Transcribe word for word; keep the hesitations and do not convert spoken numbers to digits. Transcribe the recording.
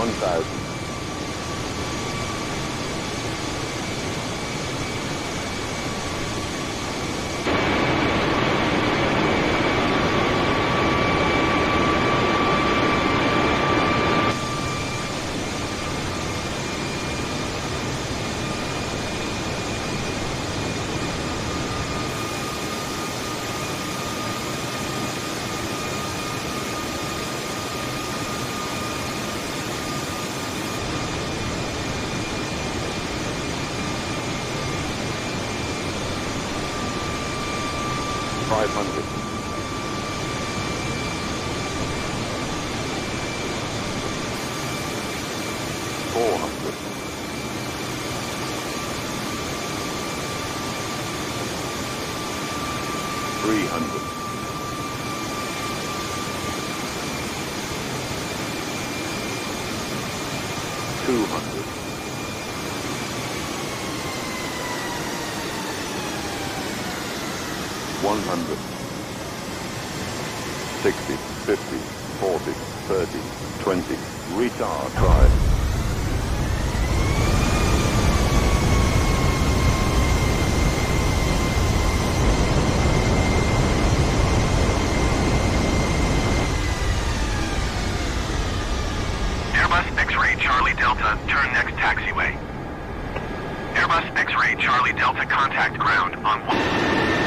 one thousand. five hundred. one hundred, sixty, fifty, forty, thirty, twenty, retard drive. Airbus X-Ray Charlie Delta, turn next taxiway. Airbus X-Ray Charlie Delta, contact ground on one...